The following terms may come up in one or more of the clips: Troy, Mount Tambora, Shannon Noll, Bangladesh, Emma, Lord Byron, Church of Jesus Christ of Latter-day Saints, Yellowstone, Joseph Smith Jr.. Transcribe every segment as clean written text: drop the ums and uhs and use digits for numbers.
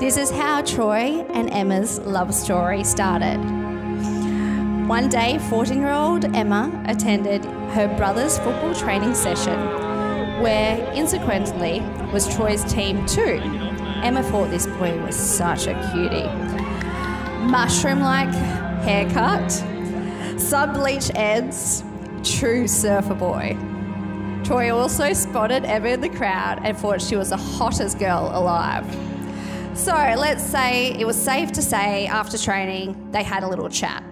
This is how Troy and Emma's love story started. One day, 14-year-old Emma attended her brother's football training session, where, incidentally, was Troy's team too. Emma thought this boy was such a cutie. Mushroom-like haircut, sub-bleach ends, true surfer boy. Troy also spotted Emma in the crowd and thought she was the hottest girl alive. So let's say it was safe to say after training they had a little chat.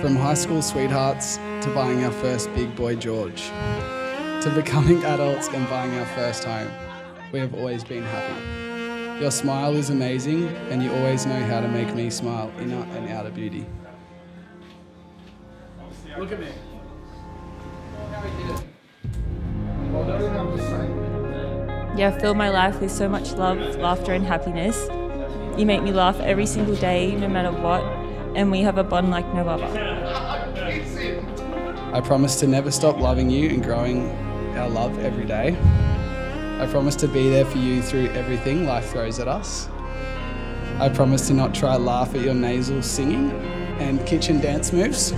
From high school sweethearts to buying our first big boy George, to becoming adults and buying our first home, we have always been happy. Your smile is amazing and you always know how to make me smile, inner and outer beauty. Look at me. You have filled my life with so much love, laughter and happiness. You make me laugh every single day, no matter what. And we have a bond like no other. I promise to never stop loving you and growing our love every day. I promise to be there for you through everything life throws at us. I promise to not try laugh at your nasal singing and kitchen dance moves.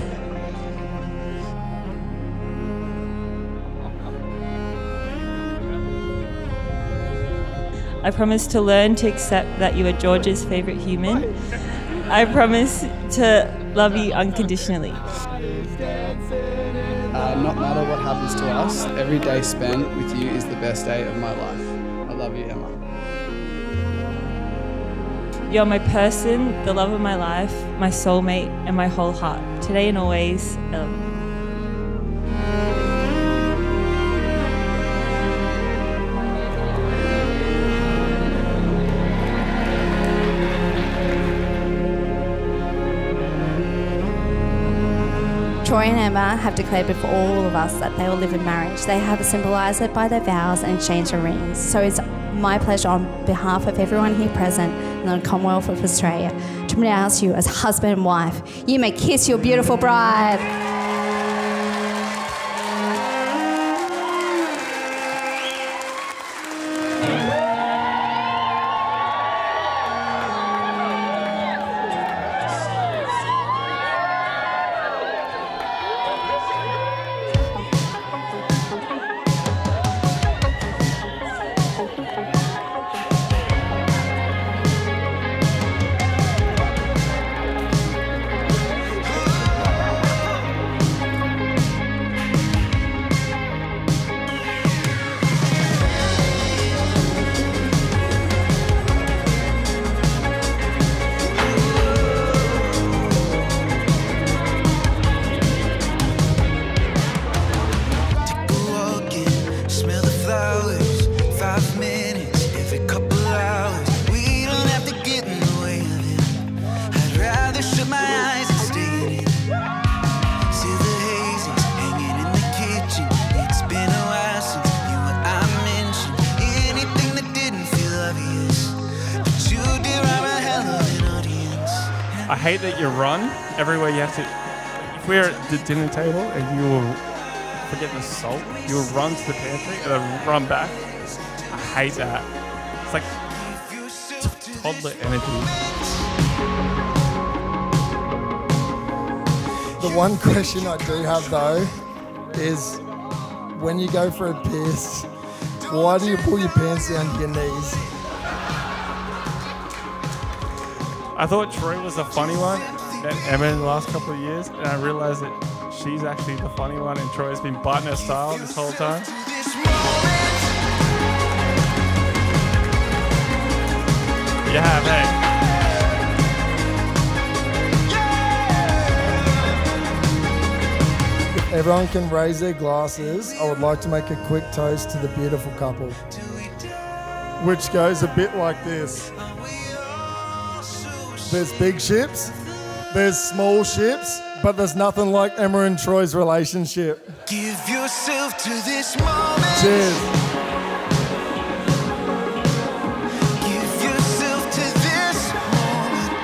I promise to learn to accept that you are George's favourite human. I promise to love you unconditionally. Not matter what happens to us, every day spent with you is the best day of my life. I love you, Emma. You're my person, the love of my life, my soulmate, and my whole heart. Today and always, I love you. Troy and Emma have declared before all of us that they will live in marriage. They have symbolised it by their vows and exchanged their rings. So it's my pleasure on behalf of everyone here present and the Commonwealth of Australia to pronounce you as husband and wife. You may kiss your beautiful bride. I hate that you run everywhere you have to. If we're at the dinner table and you will forget the salt, you will run to the pantry and then run back. I hate that. It's like toddler energy. The one question I do have though is when you go for a piss, why do you pull your pants down to your knees? I thought Troy was the funny one at Emma in the last couple of years, and I realised that she's actually the funny one and Troy's been biting her style this whole time. Yeah, mate. If everyone can raise their glasses, I would like to make a quick toast to the beautiful couple. Which goes a bit like this. There's big ships, there's small ships, but there's nothing like Emma and Troy's relationship. Give yourself to this moment. Cheers. Give yourself to this moment.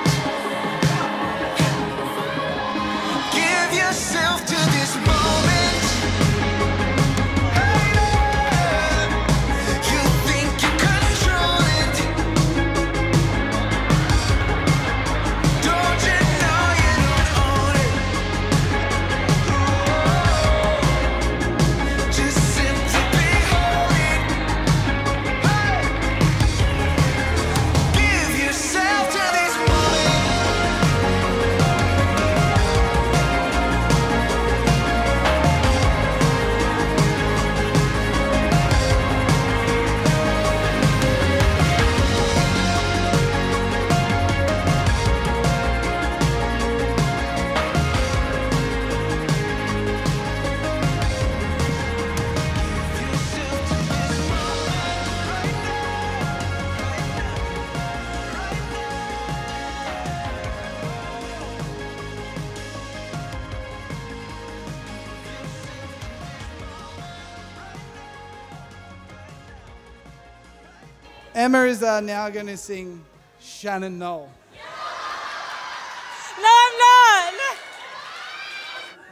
Emma is now going to sing Shannon Noll. No, I'm not.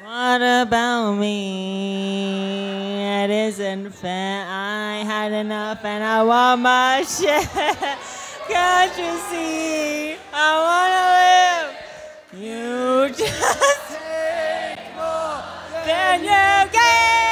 What about me? It isn't fair. I had enough and I want my share. Can't you see? I wanna live. You just take more than you gave.